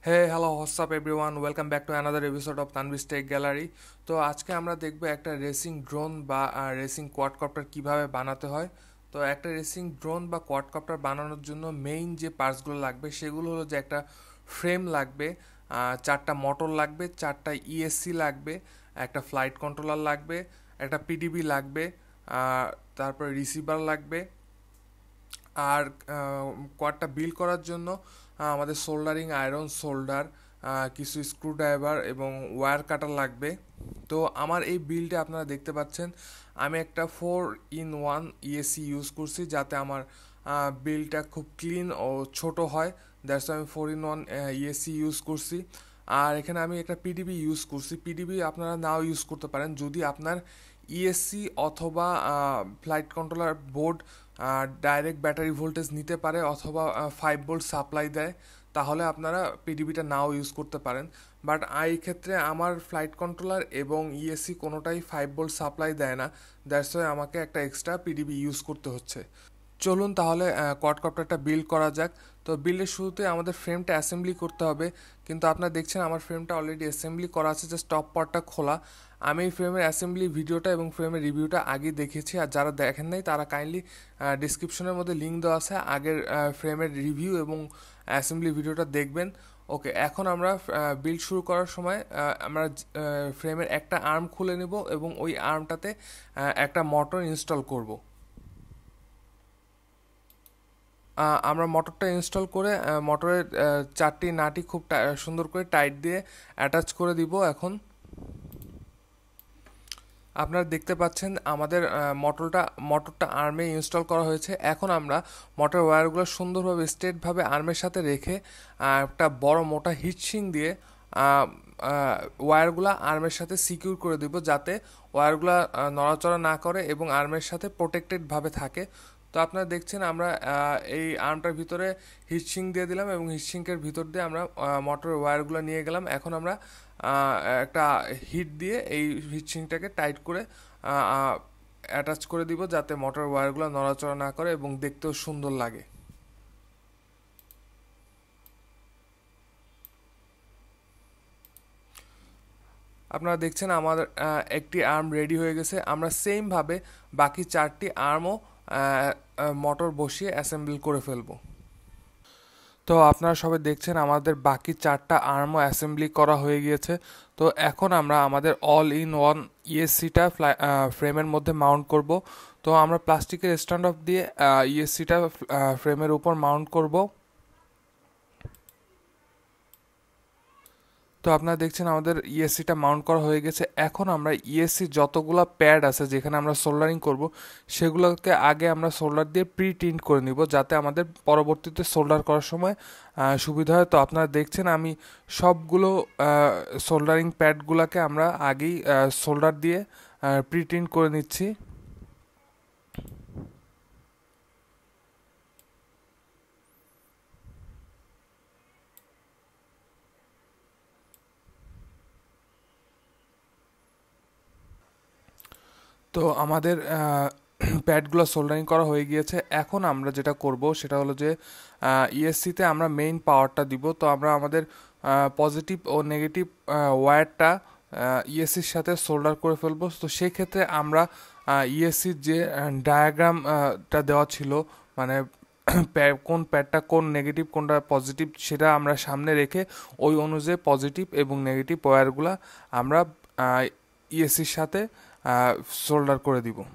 Hey, hello, what's up everyone? Welcome back to another episode of Tanvir's Tech Gallery. So today we will see a racing drone or racing quadcopter how তো একটা racing drone বা quadcopter বানানোর জন্য main যে পার্টসগুলো লাগবে সেগুলো হলো যে একটা ফ্রেম লাগবে চারটা মোটর লাগবে চারটা ইএসসি লাগবে একটা ফ্লাইট কন্ট্রোলার লাগবে একটা পিডিবি লাগবে তারপর রিসিভার লাগবে আর কোয়াডটা বিল্ড করার জন্য আমাদের সোল্ডারিং আয়রন সোল্ডার কিছু স্ক্রু ড্রাইভার এবং ওয়্যার কাটার লাগবে তো আমার এই বিলটা আপনারা দেখতে পাচ্ছেন আমি একটা 4-in-1 ESC ইউজ করছি যাতে আমার বিলটা খুব ক্লিন ও ছোট হয় দ্যাটস আমি 4-in-1 ESC ইউজ করছি আর এখানে আমি একটা PDB ইউজ করছি PDB আপনারা নাও ইউজ করতে পারেন যদি আপনার ESC অথবা flight controller board direct battery voltage নিতে পারে অথবা 5 ভোল্ট সাপ্লাই দেয় তাহলে আপনারা পিডিবিটা নাও ইউজ করতে পারেন বাট এই ক্ষেত্রে আমার ফ্লাইট কন্ট্রোলার এবং ইএসসি কোনোটাই 5 ভোল্ট সাপ্লাই দেয় না দ্যাটস ওয়াই আমাকে একটা এক্সট্রা পিডিবি ইউজ করতে হচ্ছে চলুন তাহলে কোয়াডকপ্টারটা বিল্ড করা যাক তো বিল্ডের শুরুতে আমাদের ফ্রেমটা অ্যাসেম্বলি করতে হবে কিন্তু আপনারা দেখছেন আমার ফ্রেমটা অলরেডি অ্যাসেম্বলি করা আছে জাস্ট টপ পার্টটা খোলা আমি ফ্রেমের অ্যাসেম্বলি ভিডিওটা এবং ফ্রেমের রিভিউটা আগে দেখেছি আর যারা দেখেন নাই তারা কাইন্ডলি ডেসক্রিপশনের মধ্যে লিংক দেওয়া আছে আগের ফ্রেমের রিভিউ এবং অ্যাসেম্বলি ভিডিওটা দেখবেন ওকে এখন আমরা বিল্ড শুরু করার সময় আমরা ফ্রেমের একটা আর্ম খুলে নেব এবং ওই আর্মটাতে একটা মোটর ইনস্টল করব আমরা মোটরটা ইনস্টল করে মোটরের চারটি নাটি খুব সুন্দর করে টাইট দিয়ে অ্যাটাচ করে দিব এখন আপনারা দেখতে পাচ্ছেন আমাদের মোটরটা আর্মে ইনস্টল করা হয়েছে এখন আমরা মোটর ওয়্যারগুলো সুন্দরভাবে স্ট্রেটভাবে আর্মের সাথে রেখে একটা বড় মোটা হিটসিং দিয়ে ওয়্যারগুলো আর্মের সাথে সিকিউর করে দেব যাতে ওয়্যারগুলো নড়াচড়া না করে এবং আর্মের সাথে প্রোটেক্টেডভাবে থাকে তো আপনারা দেখছেন আমরা এই আর্মটার ভিতরে হিটসিং দিয়ে দিলাম এবং হিটসিংকের ভিতর দিয়ে আমরা মোটর ওয়্যারগুলো নিয়ে গেলাম এখন আমরা একটা হিট দিয়ে এই হিটসিংটাকে টাইট করে অ্যাটাচ করে দিব যাতে মোটর ওয়্যারগুলো নড়াচড়া না করে এবং দেখতেও সুন্দর লাগে আপনারা দেখছেন আমাদের একটি আর্ম রেডি হয়ে গেছে আমরা সেমভাবে বাকি চারটি আর্মও মোটর বসিয়ে অ্যাসেম্বল করে ফেলবো তো আপনারা সবাই দেখছেন আমাদের বাকি চারটা আর্মও অ্যাসেম্বলি করা হয়ে গিয়েছে তো এখন আমরা আমাদের অল-ইন-ওয়ান ইএসসিটা ফ্রেমের মধ্যে মাউন্ট করব তো আমরা প্লাস্টিকের স্ট্যান্ড অফ দিয়ে ইএসসিটা ফ্রেমের উপর মাউন্ট করব তো আপনারা দেখছেন আমাদের ইএসসিটা মাউন্ট করা হয়ে গেছে এখন আমরা ইএসসি যতগুলো প্যাড আছে যেখানে আমরা সোল্ডারিং করব সেগুলোকে আগে আমরা সোল্ডার দিয়ে প্রি টিন্ট করে নিব যাতে আমাদের পরবর্তীতে সোল্ডার করার সময় সুবিধা হয় তো আপনারা দেখছেন আমি সবগুলো সোল্ডারিং প্যাডগুলোকে আমরা আগেই সোল্ডার দিয়ে প্রি টিন্ট করে নিচ্ছি তো আমাদের প্যাডগুলো সোল্ডারিং করা হয়ে গিয়েছে এখন আমরা যেটা করব সেটা হলো যে ইএসসিতে আমরা মেইন পাওয়ারটা দিব তো আমরা আমাদের পজিটিভ ও নেগেটিভ ওয়্যারটা ইএসসির সাথে সোল্ডার করে ফেলবো তো সেক্ষেত্রে আমরা ইএসসির যে ডায়াগ্রামটা দেওয়া ছিল মানে কোন প্যাডটা কোন নেগেটিভ কোনটা পজিটিভ সেটা আমরা সামনে রেখে ওই অনুযায়ী পজিটিভ এবং নেগেটিভ ওয়্যারগুলো আমরা ইএসসির সাথে সোল্ডার করে দিব তো আমি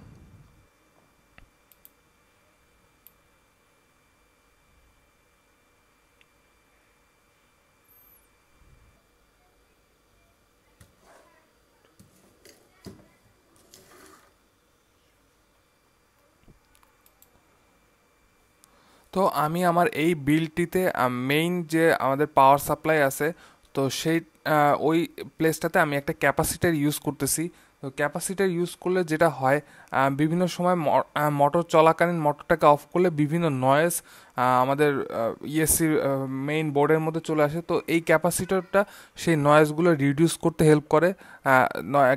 আমার এই বিলটিতে মেইন যে আমাদের পাওয়ার সাপ্লাই আছে তো সেই ওই প্লেসটাতে আমি একটা ক্যাপাসিটার ইউজ করতেছি তো ক্যাপাসিটার ইউজ করলে যেটা হয় বিভিন্ন সময় মোটর চলাকালীন মোটরটাকে অফ করলে বিভিন্ন নয়েজ আমাদের ইএসসি মেইন বোর্ডের মধ্যে চলে আসে। তো এই ক্যাপাসিটরটা সেই নয়েজগুলো রিডিউস করতে হেল্প করে।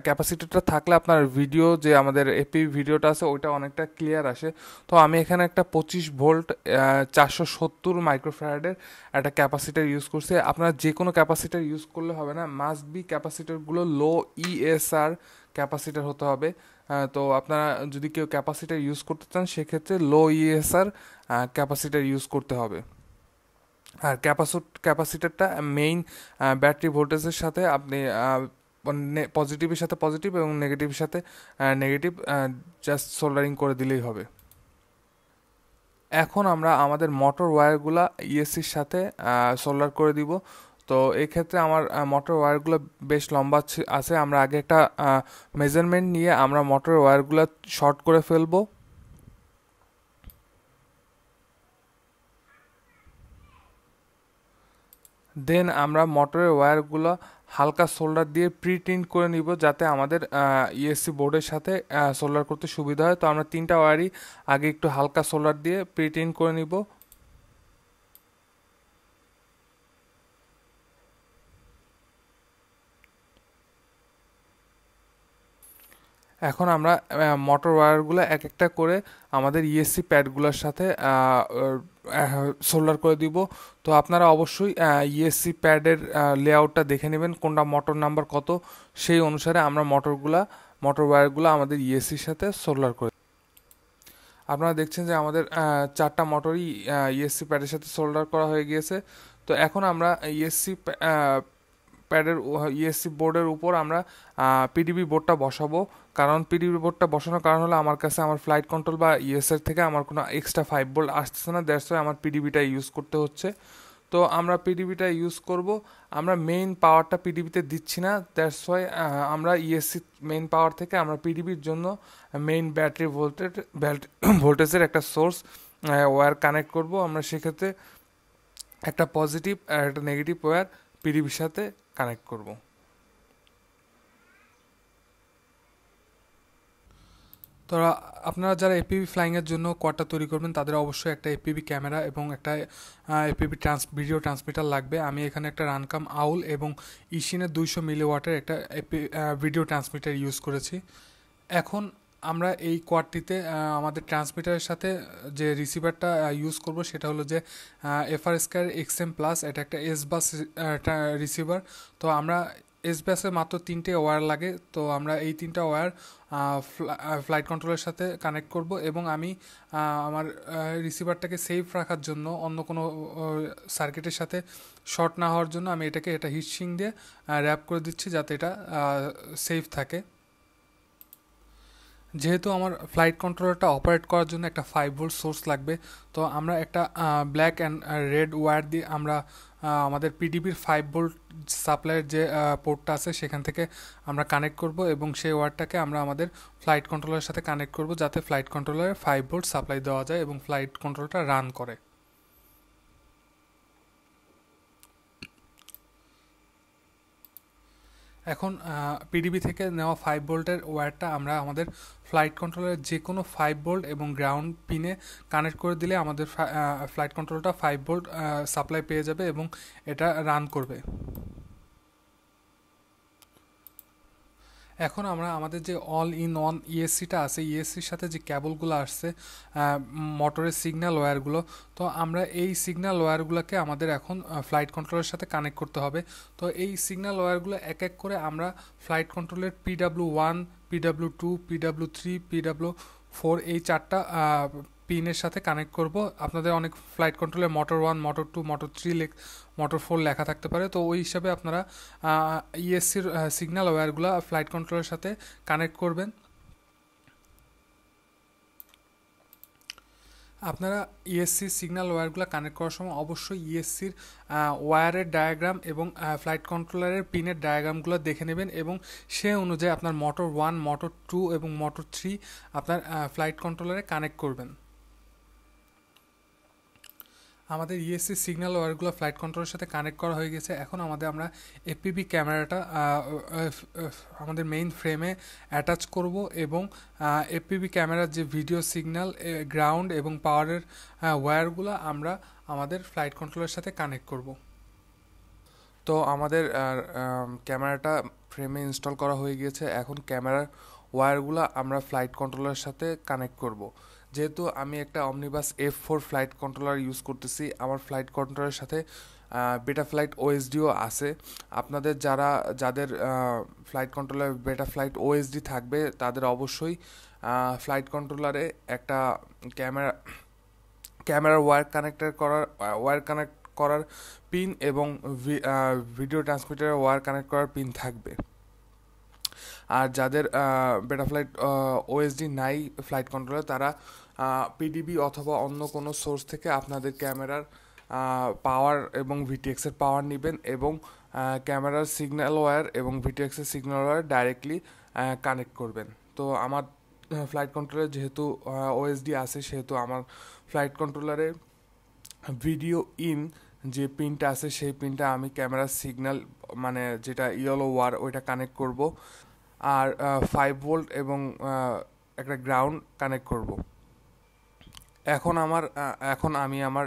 ক্যাপাসিটরটা থাকলে আপনার ভিডিও যে আমাদের এপি ভিডিওটা আছে ওইটা অনেকটা ক্লিয়ার আসে। তো আমি এখানে একটা 25 ভোল্ট 470 মাইক্রোফ্যারাডের একটা ক্যাপাসিটার ইউজ করছি। আপনারা যে কোনো ক্যাপাসিটার ইউজ করলে হবে না, মাস্ট বি ক্যাপাসিটারগুলো লো ইএসআর ক্যাপাসিটার হতে হবে। তো আপনারা যদি কেউ ক্যাপাসিটার ইউজ করতে চান সেক্ষেত্রে লো ইএসআর ক্যাপাসিটার ইউজ করতে হবে। আর ক্যাপাসিটারটা মেইন ব্যাটারি ভোল্টেজের সাথে আপনি পজিটিভের সাথে পজিটিভ এবং নেগেটিভের সাথে নেগেটিভ জাস্ট সোল্ডারিং করে দিলেই হবে। এখন আমরা আমাদের মোটর ওয়্যারগুলো ইএসসির সাথে সোল্ডার করে দিব। তো এই ক্ষেত্রে আমার মোটর ওয়্যারগুলো বেশ লম্বা আছে, আমরা আগে একটা মেজারমেন্ট নিয়ে আমরা মোটর ওয়্যারগুলো শর্ট করে ফেলব। দেন আমরা মোটরের ওয়্যারগুলো হালকা সোল্ডার দিয়ে প্রি টিন্ট করে নিব যাতে আমাদের ইএসসি বোর্ডের সাথে সোল্ডার করতে সুবিধা হয়। তো আমরা 3টা ওয়্যারই আগে একটু হালকা সোল্ডার দিয়ে প্রি টিন্ট করে নিব। এখন আমরা মোটর ওয়্যারগুলো এক একটা করে আমাদের ইএসসি প্যাডগুলোর সাথে সোল্ডার করে দিব। তো আপনারা অবশ্যই ইএসসি প্যাডের লেআউটটা দেখে নেবেন, কোনটা মোটর নাম্বার কত, সেই অনুসারে আমরা মোটর ওয়্যারগুলো আমাদের ইএসসির সাথে সোল্ডার করে। আপনারা দেখছেন যে আমাদের 4টা মোটরই ইএসসি প্যাডের সাথে সোল্ডার করা হয়ে গিয়েছে। তো এখন আমরা ইএসসি বোর্ডের উপর আমরা পিডিবি বোর্ডটা বসাবো, কারণ পিডিবি বোর্ডটা বসানোর কারণ হলো আমার কাছে আমার ফ্লাইট কন্ট্রোল বা ইএসএর থেকে আমার কোনো এক্সট্রা 5 ভোল্ট আসতেছে না, দ্যাটস ওয়াই আমার পিডিবিটা ইউজ করতে হচ্ছে। তো আমরা পিডিবিটা ইউজ করব, আমরা মেইন পাওয়ারটা পিডিবিতে দিচ্ছি না, দ্যাটস ওয়াই আমরা ইএসসি মেইন পাওয়ার থেকে আমরা পিডিবির জন্য মেইন ব্যাটারি ভোল্টেজের একটা সোর্স ওয়্যার কানেক্ট করব। আমরা সেক্ষেত্রে একটা পজিটিভ আর একটা নেগেটিভ ওয়্যার পিডিবির সাথে কানেক্ট করব। তো আপনারা যারা এপিবি ফ্লাইংয়ের জন্য কোয়ার্টার তৈরি করবেন তাদের অবশ্যই একটা এপিবি ক্যামেরা এবং একটা এপিবি ভিডিও ট্রান্সমিটার লাগবে। আমি এখানে একটা রানকাম আউল এবং ইশিনের 200 মিলি ওয়াটের একটা ভিডিও ট্রান্সমিটার ইউজ করেছি। এখন আমরা এই কোয়ার্ডটিতে আমাদের ট্রান্সমিটারের সাথে যে রিসিভারটা ইউজ করব সেটা হলো যে FrSky XM Plus, এটা একটা S-Bus রিসিভার। তো আমরা S-Bus এ মাত্র 3টে ওয়্যার লাগে, তো আমরা এই 3টা ওয়্যার ফ্লাইট কন্ট্রোলের সাথে কানেক্ট করব। এবং আমি আমার রিসিভারটাকে সেফ রাখার জন্য অন্য কোনো সার্কিটের সাথে শর্ট না হওয়ার জন্য আমি এটা হিটসিং দিয়ে র্যাপ করে দিচ্ছি যাতে এটা সেফ থাকে। যেহেতু আমার ফ্লাইট কন্ট্রোলারটা অপারেট করার জন্য একটা 5 ভোল্ট সোর্স লাগবে, তো আমরা একটা ব্ল্যাক অ্যান্ড রেড ওয়্যার দিয়ে আমরা আমাদের পিডিবির 5 ভোল্ট সাপ্লাইয়ের যে পোর্টটা আছে সেখান থেকে আমরা কানেক্ট করব এবং সেই ওয়্যারটাকে আমরা আমাদের ফ্লাইট কন্ট্রোলারের সাথে কানেক্ট করব যাতে ফ্লাইট কন্ট্রোলারে 5 ভোল্ট সাপ্লাই দেওয়া যায় এবং ফ্লাইট কন্ট্রোলটা রান করে। এখন পিডিবি থেকে নেওয়া 5 ভোল্টের ওয়্যারটা আমরা আমাদের ফ্লাইট কন্ট্রোলের যে কোনো 5 ভোল্ট এবং গ্রাউন্ড পিনে কানেক্ট করে দিলে আমাদের ফ্লাইট কন্ট্রোলটা 5 ভোল্ট সাপ্লাই পেয়ে যাবে এবং এটা রান করবে। এখন আমরা আমাদের যে অল ইন অন ইএসসিটা আছে, ইএসসির সাথে যে ক্যাবলগুলো আসছে মোটরের সিগন্যাল ওয়্যারগুলো, তো আমরা এই সিগন্যাল ওয়্যারগুলোকে আমাদের এখন ফ্লাইট কন্ট্রোলের সাথে কানেক্ট করতে হবে। তো এই সিগন্যাল ওয়্যারগুলো এক এক করে আমরা ফ্লাইট কন্ট্রোলের PW1, PW2, PW3, PW4 এই 4টা পিনের সাথে কানেক্ট করব। আপনাদের অনেক ফ্লাইট কন্ট্রোলে মোটর 1, মোটর 2, মোটর 3, মোটর 4 লেখা থাকতে পারে। তো ওই হিসাবে আপনারা ইএসসির সিগন্যাল ওয়্যারগুলো ফ্লাইট কন্ট্রোলের সাথে কানেক্ট করবেন। আপনারা ইএসসি সিগন্যাল ওয়্যারগুলো কানেক্ট করার সময় অবশ্যই ইএসসির ওয়্যারের ডায়াগ্রাম এবং ফ্লাইট কন্ট্রোলারের পিনের ডায়াগ্রামগুলো দেখে নেবেন এবং সেই অনুযায়ী আপনার মোটর 1, মোটর 2 এবং মোটর 3 আপনার ফ্লাইট কন্ট্রোলারে কানেক্ট করবেন। আমাদের ইএসসি সিগন্যাল ওয়্যারগুলো ফ্লাইট কন্ট্রোলের সাথে কানেক্ট করা হয়ে গেছে। এখন আমাদের আমরা এপিবি ক্যামেরাটা আমাদের মেইন ফ্রেমে অ্যাটাচ করব এবং এপিবি ক্যামেরার যে ভিডিও সিগন্যাল গ্রাউন্ড এবং পাওয়ারের ওয়্যারগুলো আমরা আমাদের ফ্লাইট কন্ট্রোলের সাথে কানেক্ট করব। তো আমাদের ক্যামেরাটা ফ্রেমে ইনস্টল করা হয়ে গিয়েছে। এখন ক্যামেরার ওয়্যারগুলো আমরা ফ্লাইট কন্ট্রোলারের সাথে কানেক্ট করব। যেহেতু আমি একটা omnibus F4 flight controller use করতেছি, আমার ফ্লাইট কন্ট্রোলারের সাথে বেটাফ্লাইট OSDও আছে। আপনাদের যাদের ফ্লাইট কন্ট্রোলার বেটাফ্লাইট OSD থাকবে তাদের অবশ্যই ফ্লাইট কন্ট্রোলারে একটা ক্যামেরার ওয়্যার কানেক্ট করার পিন এবং ভিডিও ট্রান্সমিটারের ওয়্যার কানেক্ট করার পিন থাকবে। আর যাদের বেটাফ্লাইট OSD নাই ফ্লাইট কন্ট্রোলার, তারা PDB অথবা অন্য কোনো সোর্স থেকে আপনাদের ক্যামেরার পাওয়ার এবং VTX এর পাওয়ার নেবেন এবং ক্যামেরার সিগন্যাল ওয়্যার এবং VTX এর সিগন্যাল ওয়্যার ডাইরেক্টলি কানেক্ট করবেন। তো আমার ফ্লাইট কন্ট্রোলার যেহেতু OSD আছে, সেহেতু আমার ফ্লাইট কন্ট্রোলারে ভিডিও ইন যে পিনটা আছে সেই পিনটা আমি ক্যামেরার সিগন্যাল মানে যেটা ইয়েলো ওয়্যার ওইটা কানেক্ট করব। আর 5 ভোল্ট এবং একটা গ্রাউন্ড কানেক্ট করব। এখন আমি আমার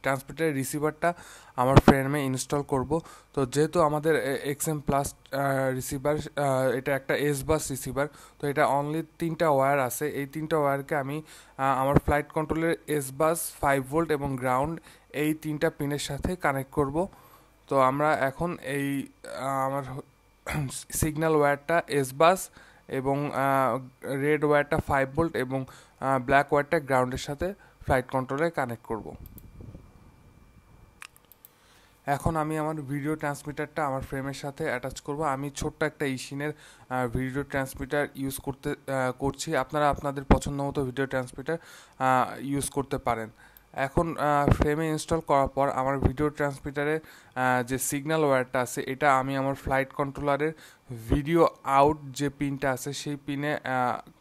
ট্রান্সমিটার রিসিভারটা আমার ফ্রেমে ইনস্টল করব। তো যেহেতু আমাদের XM প্লাস রিসিভার, এটা একটা S-Bus রিসিভার, তো এটা অনলি 3টা ওয়্যার আছে। এই 3টা ওয়্যারকে আমি আমার ফ্লাইট কন্ট্রোলের S-Bus 5 ভোল্ট এবং গ্রাউন্ড এই 3টা পিনের সাথে কানেক্ট করব। তো আমরা এখন এই আমার সিগন্যাল ওয়্যারটা S-Bus এবং রেড ওয়্যারটা 5 ভোল্ট এবং ব্ল্যাক ওয়্যারটা গ্রাউন্ডের সাথে ফ্লাইট কন্ট্রোলে কানেক্ট করব। এখন আমি আমার ভিডিও ট্রান্সমিটারটা আমার ফ্রেমের সাথে অ্যাটাচ করব। আমি ছোট্ট একটা ইশিনের ভিডিও ট্রান্সমিটার ইউজ করছি। আপনারা আপনাদের পছন্দ মতো ভিডিও ট্রান্সমিটার ইউজ করতে পারেন। এখন ফ্রেমে ইনস্টল করার পর আমার ভিডিও ট্রান্সমিটারের যে সিগন্যাল ওয়্যারটা আছে এটা আমি আমার ফ্লাইট কন্ট্রোলারের ভিডিও আউট যে পিনটা আছে সেই পিনে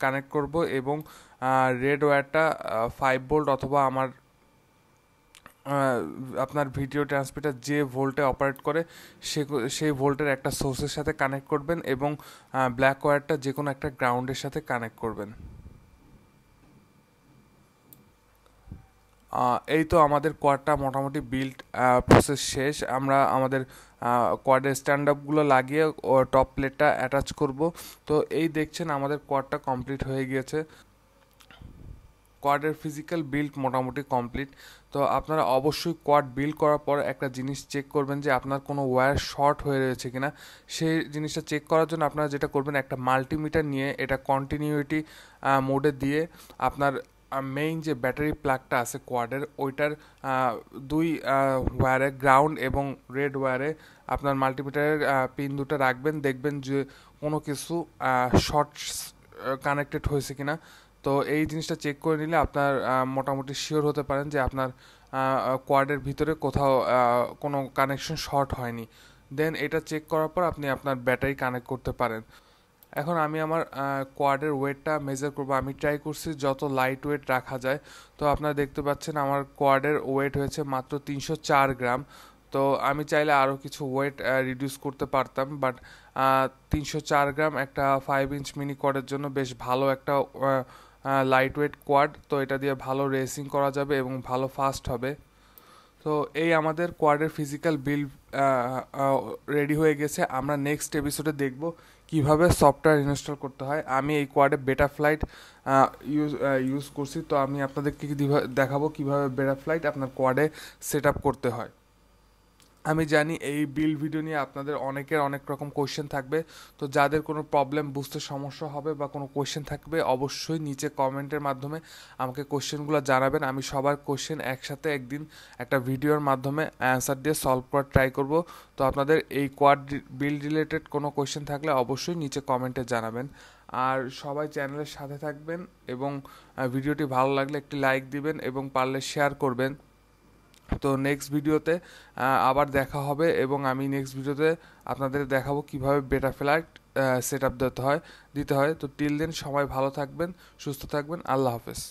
কানেক্ট করব এবং রেড ওয়্যারটা 5 ভোল্ট অথবা আপনার ভিডিও ট্রান্সমিটার যে ভোল্টে অপারেট করে সেই ভোল্টের একটা সোর্সের সাথে কানেক্ট করবেন এবং ব্ল্যাক ওয়্যারটা যে কোনো একটা গ্রাউন্ডের সাথে কানেক্ট করবেন। এই তো আমাদের কোয়াডটা মোটামুটি বিল্ড প্রসেস শেষ। আমরা আমাদের কোয়াডের স্ট্যান্ড আপগুলো লাগিয়ে টপ প্লেটটা অ্যাটাচ করব। তো এই দেখছেন আমাদের কোয়াডটা কমপ্লিট হয়ে গিয়েছে। কোয়াডের ফিজিক্যাল বিল্ড মোটামুটি কমপ্লিট। তো আপনারা অবশ্যই কোয়াড বিল্ড করার পর একটা জিনিস চেক করবেন যে আপনার কোনো ওয়্যার শর্ট হয়ে রয়েছে কিনা। সেই জিনিসটা চেক করার জন্য আপনারা যেটা করবেন, একটা মাল্টিমিটার নিয়ে এটা কন্টিনিউটি মোডে দিয়ে আপনার মেইন যে ব্যাটারি প্লাগটা আছে কোয়াডের ওইটার 2 ওয়্যারে গ্রাউন্ড এবং রেড ওয়্যারে আপনার মাল্টিমিটারের পিন 2টা রাখবেন। দেখবেন যে কোনো কিছু শর্টস কানেক্টেড হয়েছে কিনা। তো এই জিনিসটা চেক করে নিলে আপনার মোটামুটি শিওর হতে পারেন যে আপনার কোয়াডের ভিতরে কোথাও কোনো কানেকশন শর্ট হয়নি। দেন এটা চেক করার পর আপনি আপনার ব্যাটারি কানেক্ট করতে পারেন। এখন আমি আমার কোয়াডের ওয়েটটা মেজার করব। আমি ট্রাই করছি যত লাইট ওয়েট রাখা যায়। তো আপনারা দেখতে পাচ্ছেন আমার কোয়াডের ওয়েট হয়েছে মাত্র 304 গ্রাম। তো আমি চাইলে আরও কিছু ওয়েট রিডিউস করতে পারতাম, বাট 304 গ্রাম একটা 5 ইঞ্চ মিনি কোয়াডের জন্য বেশ ভালো একটা লাইট ওয়েট কোয়াড। তো এটা দিয়ে ভালো রেসিং করা যাবে এবং ভালো ফাস্ট হবে। তো এই আমাদের কোয়াডের ফিজিক্যাল বিল্ড রেডি হয়ে গেছে। আমরা নেক্সট এপিসোডে দেখব কিভাবে সফটওয়্যার ইনস্টল করতে হয়। আমি এই কোয়াডে বেটাফ্লাইট ইউজ করছি। তো আমি আপনাদেরকে দেখাবো কিভাবে বেটাফ্লাইট আপনার কোয়াডে সেট আপ করতে হয়। আমি জানি এই বিল্ড ভিডিও নিয়ে আপনাদের অনেকের অনেক রকম কোয়েশ্চেন থাকবে। তো যাদের কোনো প্রবলেম বুঝতে সমস্যা হবে বা কোনো কোয়েশ্চেন থাকবে, অবশ্যই নিচে কমেন্টের মাধ্যমে আমাকে কোয়েশ্চেনগুলো জানাবেন। আমি সবার কোয়েশ্চেন একসাথে একদিন একটা ভিডিওর মাধ্যমে অ্যান্সার দিয়ে সলভ করার ট্রাই করব। তো আপনাদের এই কোয়াড বিল্ড রিলেটেড কোনো কোয়েশ্চেন থাকলে অবশ্যই নিচে কমেন্টে জানাবেন। আর সবাই চ্যানেলের সাথে থাকবেন এবং ভিডিওটি ভালো লাগলে একটি লাইক দিবেন এবং পারলে শেয়ার করবেন। তো নেক্সট ভিডিওতে আবার দেখা হবে এবং আমি নেক্সট ভিডিওতে আপনাদের দেখাবো কীভাবে বেটাফ্লাইট সেট আপ দিতে হয়। তো টিল দেন সবাই ভালো থাকবেন, সুস্থ থাকবেন। আল্লাহ হাফেজ।